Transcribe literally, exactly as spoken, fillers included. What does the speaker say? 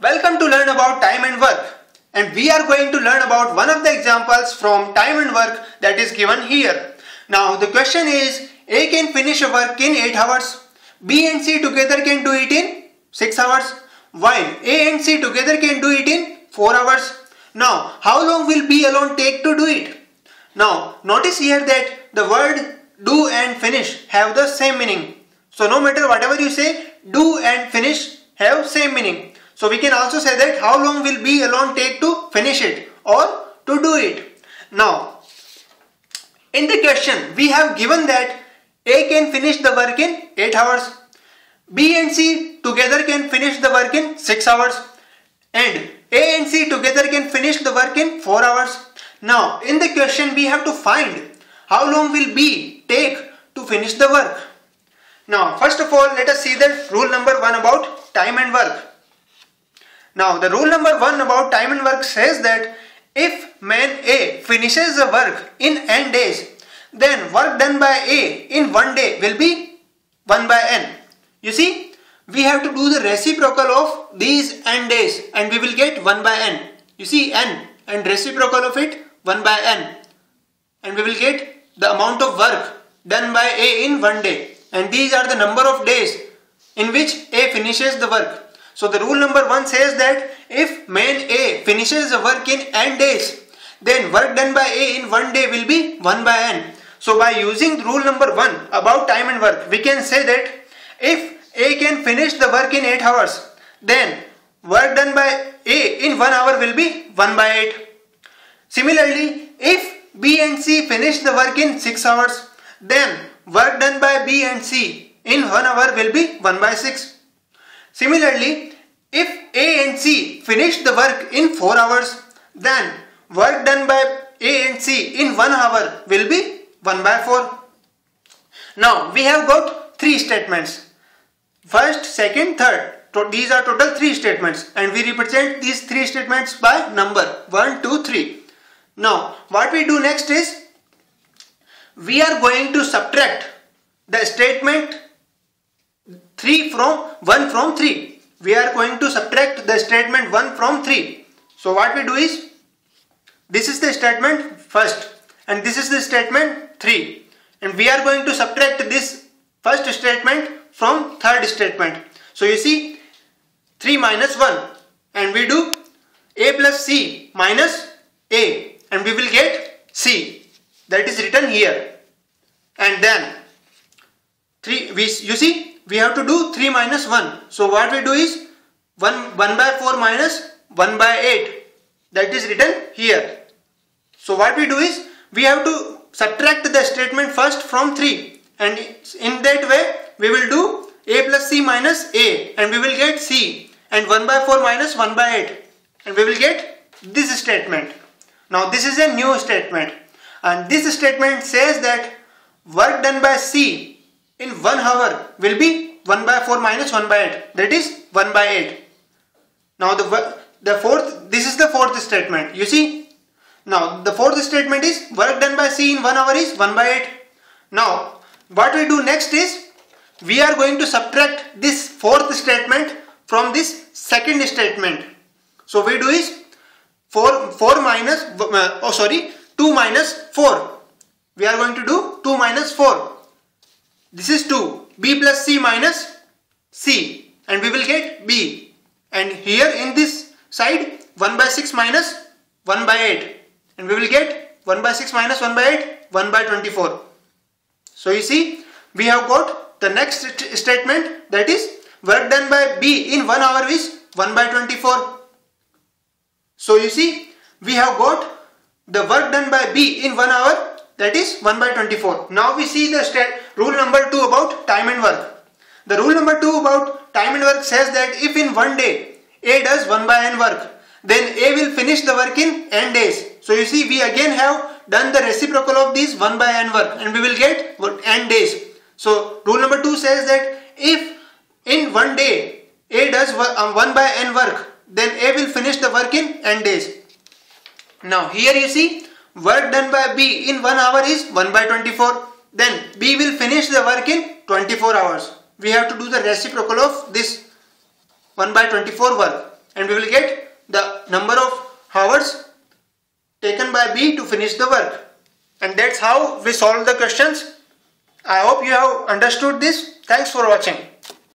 Welcome to learn about time and work, and we are going to learn about one of the examples from time and work that is given here. Now the question is, A can finish a work in eight hours, B and C together can do it in six hours, while A and C together can do it in four hours. Now how long will B alone take to do it? Now notice here that the word do and finish have the same meaning. So no matter whatever you say, do and finish have same meaning. So we can also say that how long will B alone take to finish it or to do it. Now, in the question we have given that A can finish the work in eight hours, B and C together can finish the work in six hours, and A and C together can finish the work in four hours. Now, in the question we have to find how long will B take to finish the work. Now, first of all, let us see the rule number one about time and work. Now the rule number one about time and work says that if man A finishes the work in n days, then work done by A in one day will be one by n. You see, we have to do the reciprocal of these n days and we will get one by n. You see, n and reciprocal of it, one by n. And we will get the amount of work done by A in one day. And these are the number of days in which A finishes the work. So the rule number one says that if man A finishes the work in n days, then work done by A in one day will be one by n. So by using rule number one about time and work, we can say that if A can finish the work in eight hours, then work done by A in one hour will be one by eight. Similarly, if B and C finish the work in six hours, then work done by B and C in one hour will be one by six. Similarly, if A and C finish the work in four hours, then work done by A and C in one hour will be one by four. Now, we have got three statements. First, second, third. So these are total three statements and we represent these three statements by number one, two, three. Now, what we do next is, we are going to subtract the statement three from one from three. We are going to subtract the statement one from three. So what we do is, this is the statement first and this is the statement three, and we are going to subtract this first statement from third statement. So you see, three minus one, and we do A plus C minus A, and we will get C, that is written here. And then three we you see, we have to do three minus one. So what we do is one by four minus one by eight. That is written here. So what we do is, we have to subtract the statement first from three. And in that way, we will do A plus C minus A. And we will get C. And one by four minus one by eight. And we will get this statement. Now this is a new statement. And this statement says that work done by C in one hour will be one by four minus one by eight, that is one by eight. Now the, the fourth, this is the fourth statement, you see. Now the fourth statement is work done by C in one hour is one by eight. Now what we do next is, we are going to subtract this fourth statement from this second statement. So we do is four, four minus, oh sorry, two minus four. We are going to do two minus four. This is two, B plus C minus C, and we will get B. And here in this side, one by six minus one by eight, and we will get one by six minus one by eight, one by twenty-four. So you see, we have got the next st statement, that is work done by B in one hour is one by twenty-four. So you see, we have got the work done by B in one hour, that is one by twenty-four. Now we see the rule number two about time and work. The rule number two about time and work says that if in one day A does one by n work, then A will finish the work in n days. So you see, we again have done the reciprocal of these one by n work and we will get n days. So rule number two says that if in one day A does one by n work, then A will finish the work in n days. Now here you see, work done by B in one hour is one by twenty-four. Then B will finish the work in twenty-four hours. We have to do the reciprocal of this one by twenty-four work. and we will get the number of hours taken by B to finish the work. And that's how we solve the questions. I hope you have understood this. Thanks for watching.